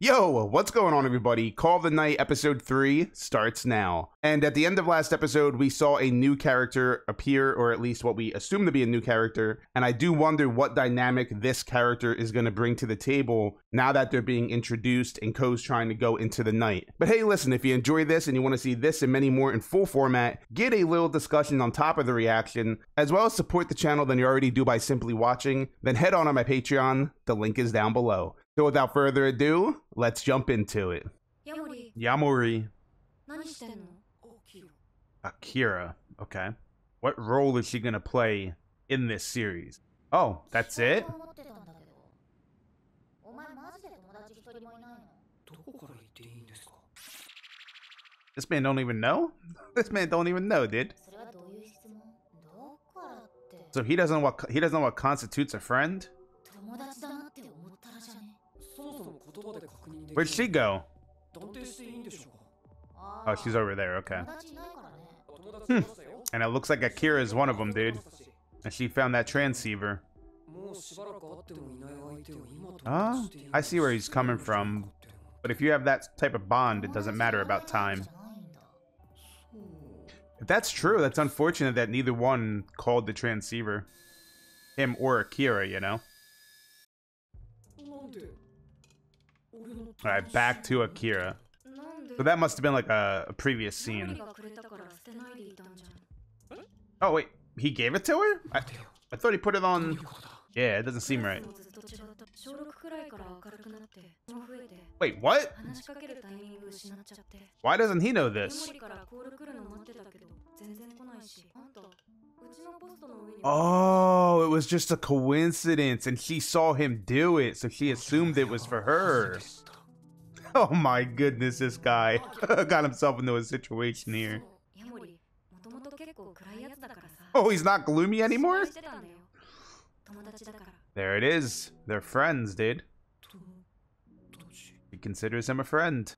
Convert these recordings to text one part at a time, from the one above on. Yo, what's going on, everybody? Call of the Night episode 3 starts now. And at the end of last episode, we saw a new character appear, or at least what we assume to be a new character. And I do wonder what dynamic this character is going to bring to the table now that they're being introduced and Ko's trying to go into the night. But hey, listen, if you enjoy this and you want to see this and many more in full format, get a little discussion on top of the reaction, as well as support the channel than you already do by simply watching, then head on my Patreon. The link is down below. So without further ado, let's jump into it. Yamori. Akira. Okay. What role is she gonna play in this series? Oh, that's it? This man don't even know? This man don't even know, dude. So he doesn't know what constitutes a friend? Where'd she go? Oh, she's over there. Okay. Hmm. And it looks like Akira is one of them, dude. And she found that transceiver. Oh, I see where he's coming from. But if you have that type of bond, it doesn't matter about time. If that's true, that's unfortunate that neither one called the transceiver. Him or Akira, you know? All right, back to Akira. So that must have been like a previous scene. Oh, wait. He gave it to her? I thought he put it on... Yeah, it doesn't seem right. Wait, what? Why doesn't he know this? Oh, it was just a coincidence, and she saw him do it, so she assumed it was for her. Oh my goodness, this guy got himself into a situation here. Oh, he's not gloomy anymore? There it is. They're friends, dude. He considers him a friend.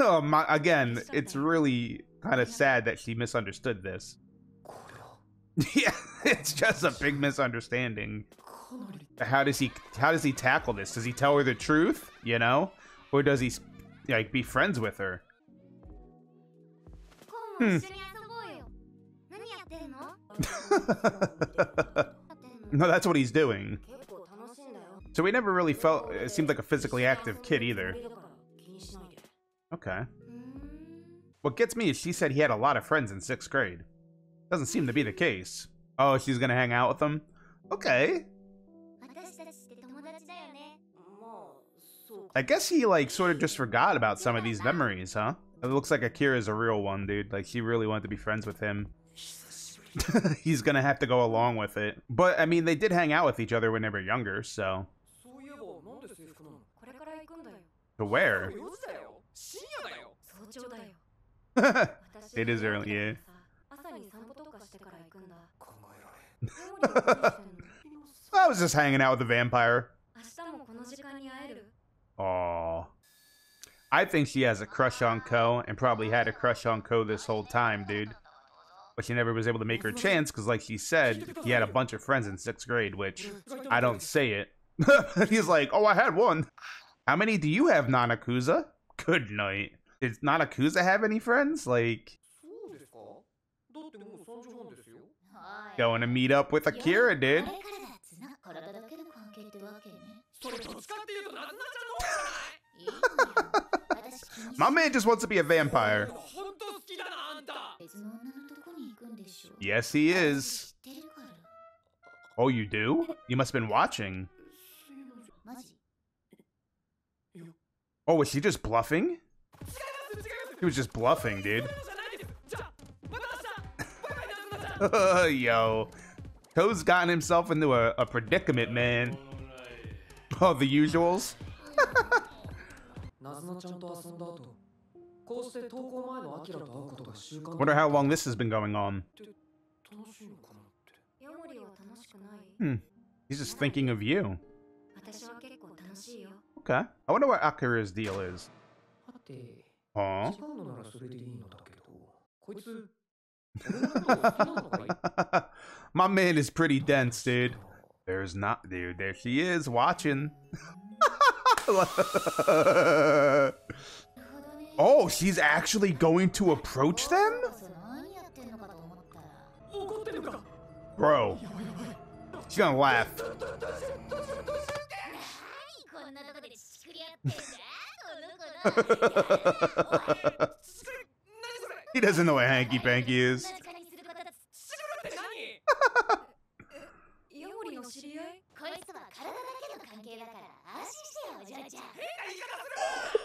Oh my, again, it's really kind of sad that she misunderstood this. Yeah, it's just a big misunderstanding. How does he tackle this? Does he tell her the truth, you know? Or does he, like, be friends with her? Hmm. No, that's what he's doing. So we never really felt it seemed like a physically active kid either. Okay. What gets me is she said he had a lot of friends in 6th grade. Doesn't seem to be the case. Oh, she's gonna hang out with him? Okay. I guess he, like, sort of just forgot about some of these memories, huh? It looks like Akira's a real one, dude. Like, she really wanted to be friends with him. He's gonna have to go along with it. But, I mean, they did hang out with each other when they were younger, so... To where? It is early, yeah. I was just hanging out with the vampire. Aww. I think she has a crush on Ko, and probably had a crush on Ko this whole time, dude. But she never was able to make her chance, because like she said, he had a bunch of friends in 6th grade, which I don't say it. He's like, oh, I had one. How many do you have, Nanakusa? Good night. Did Nanakusa have any friends? Like... Going to meet up with Akira, dude. My man just wants to be a vampire. Yes, he is. Oh, you do? You must have been watching. Oh, was she just bluffing? She was just bluffing, dude. Yo, Ko's gotten himself into a predicament, man. Oh, the usuals. Wonder how long this has been going on. Hmm. He's just thinking of you. Okay. I wonder what Akira's deal is. Huh? My man is pretty dense, dude. There she is watching. Oh, she's actually going to approach them? Bro. She's gonna laugh. He doesn't know what hanky panky is.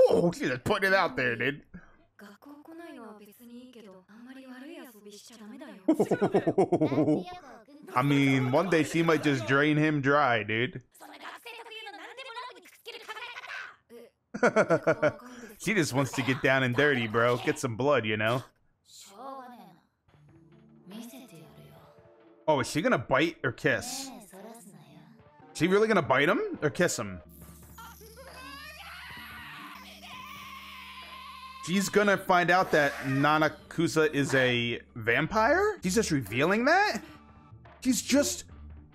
Oh, she's just putting it out there, dude. I mean, one day she might just drain him dry, dude. She just wants to get down and dirty, bro. Get some blood, you know? Oh, is she gonna bite or kiss? Is she really gonna bite him or kiss him? She's gonna find out that Nanakusa is a vampire? She's just revealing that? She's just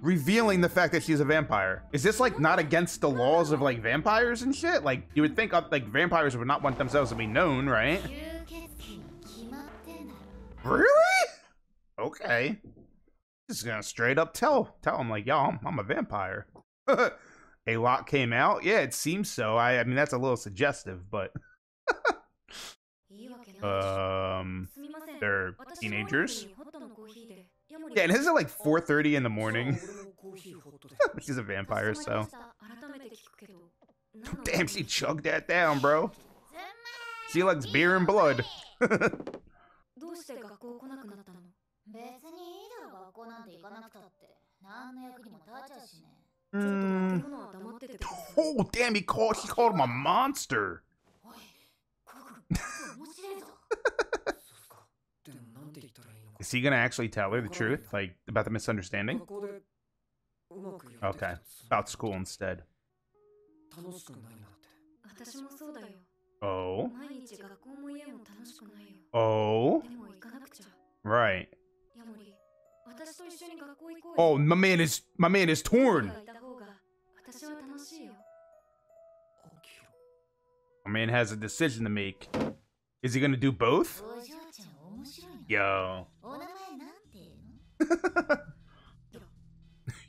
revealing the fact that she's a vampire. Is this like not against the laws of like vampires and shit? Like you would think like vampires would not want themselves to be known, right? Really? Okay. Just gonna straight up tell him like, yo, I'm a vampire. A lot came out? Yeah, it seems so. I mean, that's a little suggestive, but... they're teenagers? Yeah, and this is like 4:30 in the morning. She's a vampire, so... Damn, she chugged that down, bro. She likes beer and blood. Oh, damn, she called him a monster. Is he gonna actually tell her the truth, like about the misunderstanding? Okay, about school instead. Oh. Oh. Right. Oh, my man is torn. My man has a decision to make. Is he gonna do both? Yo.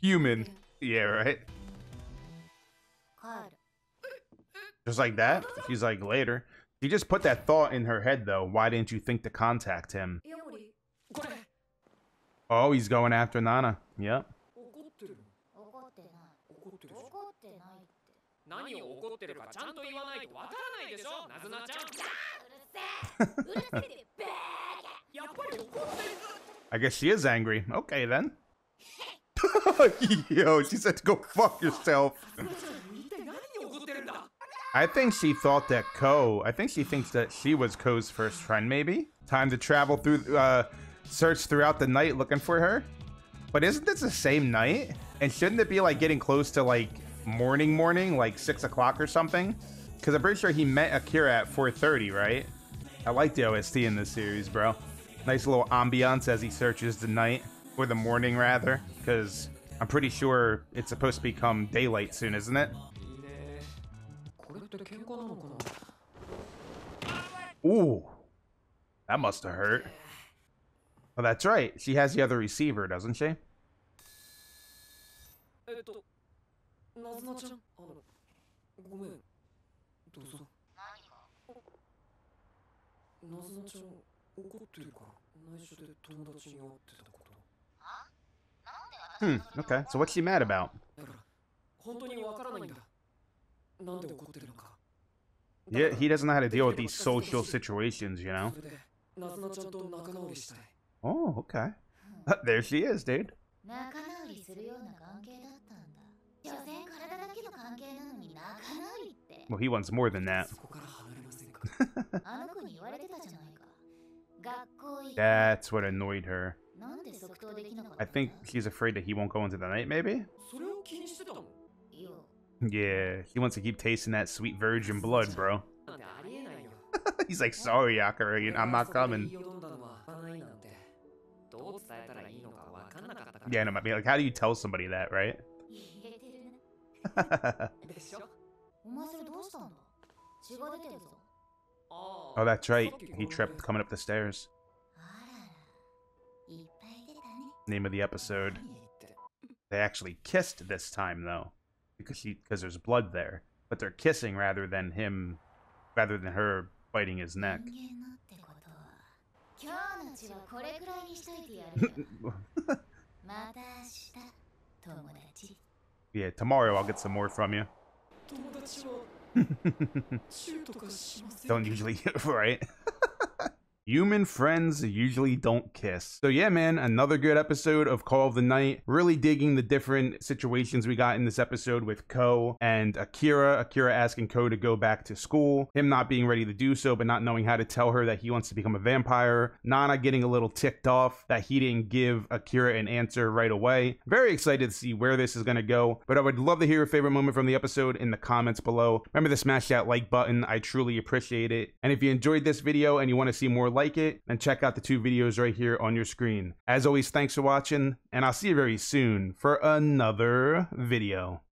Human. Yeah, right? Just like that? She's like, later. She just put that thought in her head, though. Why didn't you think to contact him? Oh, he's going after Nana. Yep. I guess she is angry. Okay, then. Yo, she said to go fuck yourself. I think she thinks that she was Ko's first friend, maybe? Time to travel through, search throughout the night looking for her. But isn't this the same night? And shouldn't it be like getting close to like morning, like 6 o'clock or something? Because I'm pretty sure he met Akira at 4:30, right? I like the OST in this series, bro. Nice little ambiance as he searches the night, or the morning rather, because I'm pretty sure it's supposed to become daylight soon, isn't it? Ooh, that must have hurt. Well, that's right. She has the other receiver, doesn't she? Okay, so what's she mad about? Yeah, he doesn't know how to deal with these social situations, you know? Oh, okay. There she is, dude. Well, he wants more than that. That's what annoyed her. I think she's afraid that he won't go into the night, maybe? Yeah, he wants to keep tasting that sweet virgin blood, bro. He's like, sorry, Akira, I'm not coming. Yeah, and I might be like, how do you tell somebody that, right? Oh, that's right. He tripped coming up the stairs. Name of the episode. They actually kissed this time, though, because there's blood there. But they're kissing rather than her biting his neck. Yeah, tomorrow I'll get some more from you. Don't usually, right? Human friends usually don't kiss. So yeah, man, another good episode of Call of the Night. Really digging the different situations we got in this episode with Ko and Akira. Akira asking Ko to go back to school. Him not being ready to do so, but not knowing how to tell her that he wants to become a vampire. Nana getting a little ticked off that he didn't give Akira an answer right away. Very excited to see where this is going to go. But I would love to hear your favorite moment from the episode in the comments below. Remember to smash that like button. I truly appreciate it. And if you enjoyed this video and you want to see more like it, and check out the two videos right here on your screen. As always, thanks for watching, and I'll see you very soon for another video.